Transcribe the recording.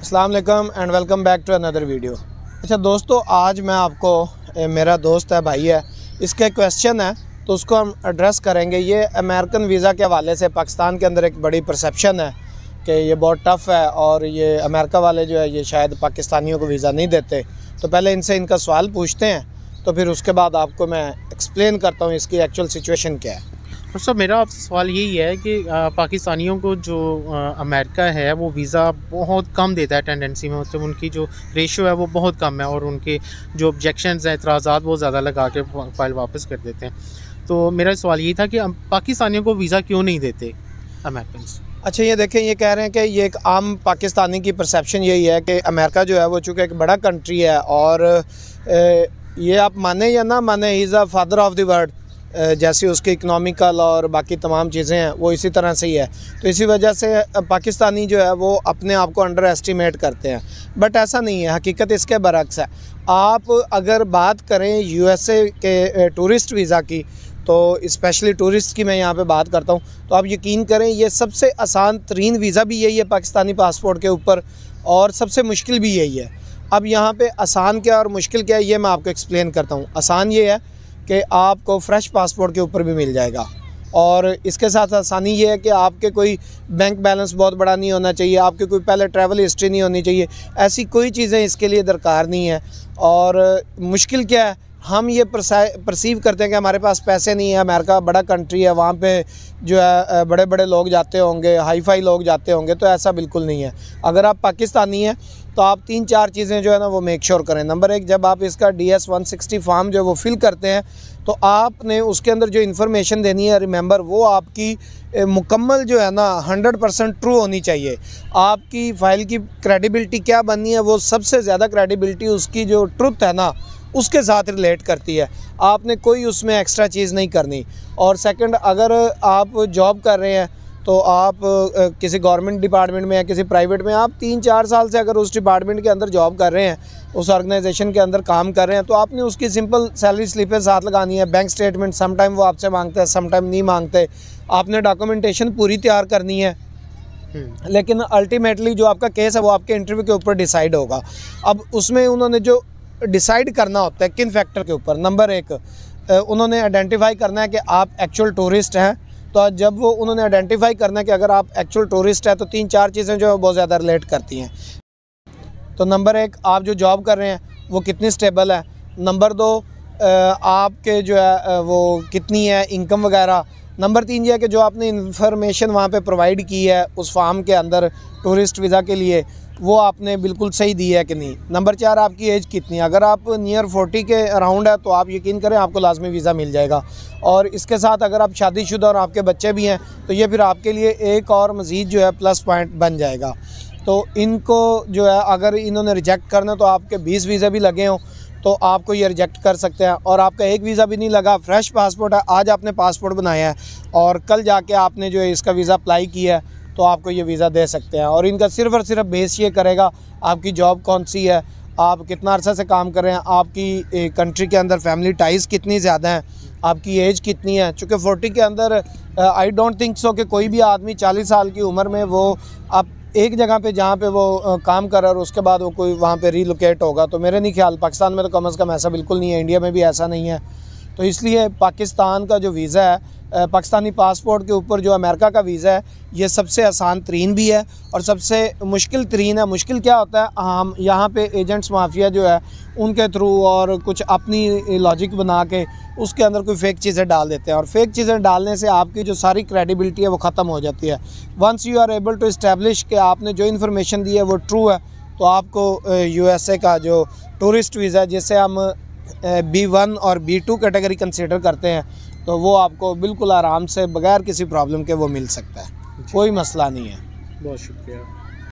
अस्सलाम वालेकुम and welcome back to another video. अच्छा दोस्तों, आज मैं आपको मेरा दोस्त है, भाई है, इसका क्वेश्चन है तो उसको हम एड्रेस करेंगे। ये अमेरिकन वीज़ा के हवाले से पाकिस्तान के अंदर एक बड़ी परसेप्शन है कि ये बहुत टफ़ है और ये अमेरिका वाले जो है ये शायद पाकिस्तानियों को वीज़ा नहीं देते। तो पहले इनसे इनका सवाल पूछते हैं, तो फिर उसके बाद आपको मैं एक्सप्लेन करता हूँ इसकी एक्चुअल सिचुएशन क्या है। और सर मेरा आपसे सवाल यही है कि पाकिस्तानियों को जो अमेरिका है वो वीज़ा बहुत कम देता है टेंडेंसी में, मतलब उनकी जो रेशो है वो बहुत कम है और उनके जो ऑब्जेक्शंस हैं, इतराज़ात बहुत ज़्यादा लगा के फाइल वापस कर देते हैं। तो मेरा सवाल यही था कि पाकिस्तानियों को वीज़ा क्यों नहीं देते अमेरिकन्स? अच्छा ये देखें, ये कह रहे हैं कि ये एक आम पाकिस्तानी की परसेप्शन यही है कि अमेरिका जो है वो चूँकि एक बड़ा कंट्री है और ये आप माने या ना माने is a father of the world, जैसी उसकी इकनॉमिकल और बाकी तमाम चीज़ें हैं वो इसी तरह से ही है। तो इसी वजह से पाकिस्तानी जो है वो अपने आप को अंडर एस्टिमेट करते हैं, बट ऐसा नहीं है, हकीकत इसके बरक्स है। आप अगर बात करें यूएसए के टूरिस्ट वीज़ा की, तो स्पेशली टूरिस्ट की मैं यहाँ पे बात करता हूँ, तो आप यकीन करें ये सबसे आसान तरीन वीज़ा भी यही है पाकिस्तानी पासपोर्ट के ऊपर और सबसे मुश्किल भी यही है। अब यहाँ पे आसान क्या और मुश्किल क्या है ये मैं आपको एक्सप्लेन करता हूँ। आसान ये है कि आपको फ़्रेश पासपोर्ट के ऊपर भी मिल जाएगा और इसके साथ आसानी ये है कि आपके कोई बैंक बैलेंस बहुत बड़ा नहीं होना चाहिए, आपके कोई पहले ट्रैवल हिस्ट्री नहीं होनी चाहिए, ऐसी कोई चीज़ें इसके लिए दरकार नहीं है। और मुश्किल क्या है, हम ये परसीव करते हैं कि हमारे पास पैसे नहीं है, अमेरिका बड़ा कंट्री है, वहाँ पे जो है बड़े बड़े लोग जाते होंगे, हाई फाई लोग जाते होंगे, तो ऐसा बिल्कुल नहीं है। अगर आप पाकिस्तानी हैं तो आप तीन चार चीज़ें जो है ना वो मेक श्योर करें। नंबर एक, जब आप इसका DS-160 फॉर्म जो है वो फिल करते हैं तो आपने उसके अंदर जो इन्फॉर्मेशन देनी है, रिमेंबर, वो आपकी मुकम्मल जो है ना 100% ट्रू होनी चाहिए। आपकी फ़ाइल की क्रेडिबिलिटी क्या बननी है वो सबसे ज़्यादा क्रेडिबिलिटी उसकी जो ट्रुथ है ना उसके साथ रिलेट करती है, आपने कोई उसमें एक्स्ट्रा चीज़ नहीं करनी। और सेकंड, अगर आप जॉब कर रहे हैं तो आप किसी गवर्नमेंट डिपार्टमेंट में या किसी प्राइवेट में आप 3-4 साल से अगर उस डिपार्टमेंट के अंदर जॉब कर रहे हैं, उस ऑर्गेनाइजेशन के अंदर काम कर रहे हैं, तो आपने उसकी सिंपल सैलरी स्लिपें साथ लगानी है, बैंक स्टेटमेंट, समटाइम वो आपसे मांगते हैं समटाइम नहीं मांगते, आपने डॉक्यूमेंटेशन पूरी तैयार करनी है। लेकिन अल्टीमेटली जो आपका केस है वो आपके इंटरव्यू के ऊपर डिसाइड होगा। अब उसमें उन्होंने जो डिसाइड करना होता है किन फैक्टर के ऊपर, नंबर एक, उन्होंने आइडेंटिफाई करना है कि आप एक्चुअल टूरिस्ट हैं। तो जब वो उन्होंने आइडेंटिफाई करना है कि अगर आप एक्चुअल टूरिस्ट हैं तो 3-4 चीज़ें जो है बहुत ज़्यादा रिलेट करती हैं। तो नंबर एक, आप जो जॉब कर रहे हैं वो कितनी स्टेबल है। नंबर दो, आपके जो है वो कितनी है इनकम वगैरह। नंबर तीन ये है कि जो आपने इंफॉर्मेशन वहाँ पे प्रोवाइड की है उस फॉर्म के अंदर टूरिस्ट वीज़ा के लिए वो आपने बिल्कुल सही दी है कि नहीं। नंबर चार, आपकी एज कितनी है, अगर आप नियर 40 के अराउंड है तो आप यकीन करें आपको लाजमी वीज़ा मिल जाएगा। और इसके साथ अगर आप शादीशुदा और आपके बच्चे भी हैं तो ये फिर आपके लिए एक और मज़ीद जो है प्लस पॉइंट बन जाएगा। तो इनको जो है अगर इन्होंने रिजेक्ट करना तो आपके 20 वीज़ा भी लगे हों तो आपको ये रिजेक्ट कर सकते हैं। और आपका एक वीज़ा भी नहीं लगा, फ्रेश पासपोर्ट है, आज आपने पासपोर्ट बनाया है और कल जाके आपने जो है इसका वीज़ा अप्लाई किया है तो आपको ये वीज़ा दे सकते हैं। और इनका सिर्फ़ और सिर्फ बेस ये करेगा आपकी जॉब कौन सी है, आप कितना अरसा से काम कर रहे हैं, आपकी कंट्री के अंदर फैमिली टाइज़ कितनी ज़्यादा हैं, आपकी एज कितनी है। चूँकि 40 के अंदर आई डोंट थिंक सो कि कोई भी आदमी 40 साल की उम्र में वो आप एक जगह पे जहाँ पे वो काम कर रहा है और उसके बाद वो कोई वहाँ पे रीलोकेट होगा, तो मेरे नहीं ख्याल, पाकिस्तान में तो कम से कम ऐसा बिल्कुल नहीं है, इंडिया में भी ऐसा नहीं है। तो इसलिए पाकिस्तान का जो वीज़ा है, पाकिस्तानी पासपोर्ट के ऊपर जो अमेरिका का वीज़ा है, ये सबसे आसान तरीन भी है और सबसे मुश्किल तरीन है। मुश्किल क्या होता है, हम यहाँ पे एजेंट्स माफिया जो है उनके थ्रू और कुछ अपनी लॉजिक बना के उसके अंदर कोई फेक चीज़ें डाल देते हैं और फेक चीज़ें डालने से आपकी जो सारी क्रेडिबिलिटी है वो ख़त्म हो जाती है। Once you are able to establish कि आपने जो इन्फॉर्मेशन दी है वो ट्रू है तो आपको USA का जो टूरिस्ट वीज़ा, जिसे हम B1 और B2 कैटेगरी कंसीडर करते हैं, तो वो आपको बिल्कुल आराम से बगैर किसी प्रॉब्लम के वो मिल सकता है, कोई मसला नहीं है। बहुत शुक्रिया।